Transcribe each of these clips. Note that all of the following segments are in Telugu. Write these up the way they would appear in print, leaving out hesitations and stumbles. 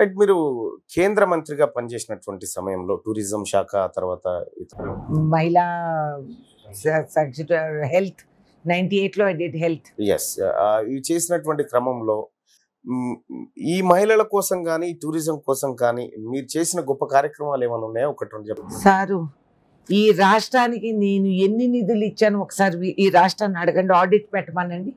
రైట్, మీరు కేంద్ర మంత్రిగా పనిచేసినటువంటి సమయంలో టూరిజం శాఖ, తర్వాత మహిళా హెల్త్ 98లో ఐ డిడ్ హెల్త్. ఎస్, ఇవి చేసినటువంటి క్రమంలో ఈ మహిళల కోసం కానీ టూరిజం కోసం కానీ మీరు చేసిన గొప్ప కార్యక్రమాలు ఏమైనా ఉన్నాయో ఒకటి చెప్పండి సారు. ఈ రాష్ట్రానికి నేను ఎన్ని నిధులు ఇచ్చాను ఒకసారి ఈ రాష్ట్రాన్ని అడగండి, ఆడిట్ పెట్టమనండి.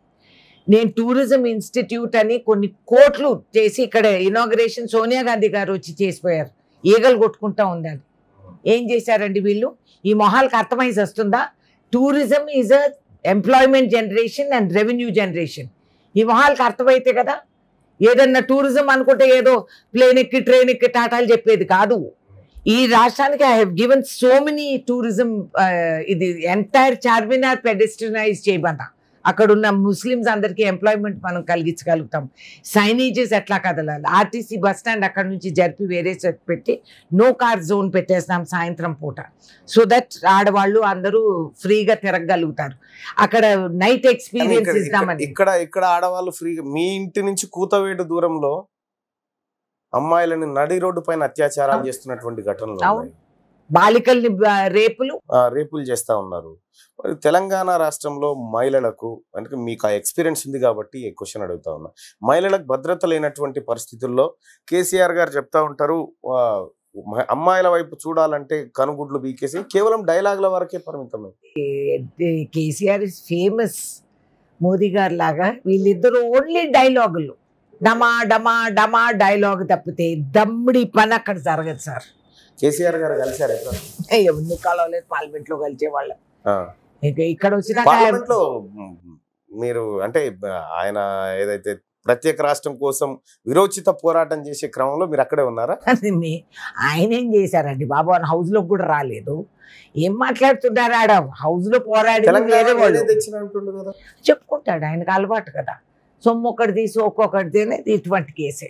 నేను టూరిజం ఇన్స్టిట్యూట్ అని కొన్ని కోట్లు చేసి ఇక్కడ ఇనాగ్రేషన్ సోనియా గాంధీ గారు వచ్చి చేసిపోయారు, ఈగలు కొట్టుకుంటా ఉందని. ఏం చేశారండి వీళ్ళు? ఈ మొహాలకు అర్థమైసి వస్తుందా? Tourism is a employment generation and revenue generation. ఈ మొహాలకు అర్థమైతే కదా, ఏదన్నా టూరిజం అనుకుంటే ఏదో ప్లేన్ ఎక్కి ట్రైన్ ఎక్కి టాటాలు చెప్పేది కాదు. ఈ రాష్ట్రానికి I have given so many tourism. ఇది ఎంటైర్ చార్మినార్ పెడెస్ట్రియనైజ్ చేయమన్నా, అక్కడున్న ముస్లిమ్స్ అందరికీ ఎంప్లాయ్మెంట్ మనం కలిగించగలుగుతాం. సైనేజెస్ ఎట్లా కదలాలి, ఆర్టీసీ బస్ స్టాండ్ అక్కడ నుంచి జరిపి వేరే పెట్టి నో కార్ జోన్ పెట్టేస్తాం సాయంత్రం పూట, సో దట్ ఆడవాళ్ళు అందరూ ఫ్రీగా తిరగలుగుతారు. అక్కడ నైట్ ఎక్స్పీరియన్స్ ఇస్తామని ఇక్కడ ఇక్కడ ఆడవాళ్ళు ఫ్రీగా మీ ఇంటి నుంచి కూతవేటు దూరంలో అమ్మాయిలని నడి రోడ్డు పైన అత్యాచారాలు చేస్తున్నటువంటి ఘటనలు, బాలికల్ని రేపులు చేస్తా ఉన్నారు. మరి తెలంగాణ రాష్ట్రంలో మహిళలకు, అంటే మీకు ఆ ఎక్స్పీరియన్స్ ఉంది కాబట్టి ఈ క్వశ్చన్ అడుగుతా ఉన్నా, మహిళలకు భద్రత లేనటువంటి పరిస్థితుల్లో కేసీఆర్ గారు చెప్తా ఉంటారు అమ్మాయిల వైపు చూడాలంటే కనుగుడ్లు బీకేసి, కేవలం డైలాగ్ల వరకే పరిమితమే. కేసీఆర్ ఇస్ ఫేమస్, మోదీ గారు లాగా వీళ్ళిద్దరు ఓన్లీ డైలాగులు, డమా డమా డమా డైలాగ్ తప్పితే దమ్ముడి పని అక్కడ జరగదు సార్. కేసీఆర్ గారు కలిసారు ఎప్పుడు? కలవలేదు, పార్లమెంట్ లో కలిసేవాళ్ళం. ఇక్కడ వచ్చిన పార్లమెంట్ లో మీరు అంటే ఆయన ఏదైతే ప్రత్యేక రాష్ట్రం కోసం విరోచిత పోరాటం చేసే క్రమంలో మీరు అక్కడే ఉన్నారా? ఆయన ఏం చేశారండి బాబు, హౌస్ లో కూడా రాలేదు. ఏం మాట్లాడుతున్నారు ఆడ? హౌస్ లో పోరాడి చెప్పుకుంటాడు, ఆయనకు అలవాటు కదా, సొమ్ము ఒకటి తీసి ఒక్కొక్కటి ఇటువంటి కేసే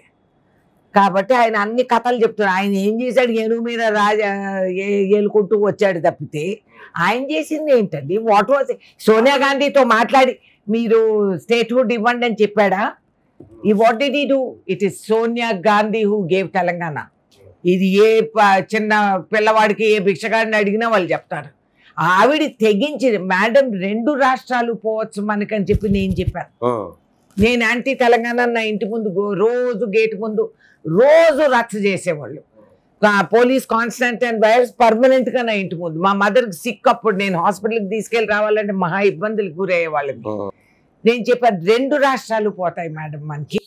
కాబట్టి ఆయన అన్ని కథలు చెప్తున్నారు. ఆయన ఏం చేశాడు? ఏనుగు మీద రాజా ఏలుకుంటూ వచ్చాడు తప్పితే ఆయన చేసింది ఏంటండి? What was? సోనియా గాంధీతో మాట్లాడి మీరు స్టేట్హుడ్ ఇవ్వండి అని చెప్పాడా? ఈ what did he do? It is Sonia Gandhi who gave Telangana. ఇది ఏ చిన్న పిల్లవాడికి ఏ భిక్షగాడిని అడిగినా వాళ్ళు చెప్తారు. ఆవిడ తెగించి మేడం 2 రాష్ట్రాలు పోవచ్చు మనకని చెప్పి నేను చెప్పాను. నేను యాంటీ తెలంగాణ నా ఇంటి ముందు రోజు గేట్ ముందు రోజు రచ్చ చేసేవాళ్ళు. పోలీస్ కాన్స్టెంట్ అండ్ వైర్స్ పర్మనెంట్గా నా ఇంటి ముందు. మా మదర్కి సిక్ అప్పుడు నేను హాస్పిటల్కి తీసుకెళ్ళి రావాలంటే మహా ఇబ్బందులకు గురయ్యే వాళ్ళకి. నేను చెప్పాను 2 రాష్ట్రాలు పోతాయి మేడం మనకి.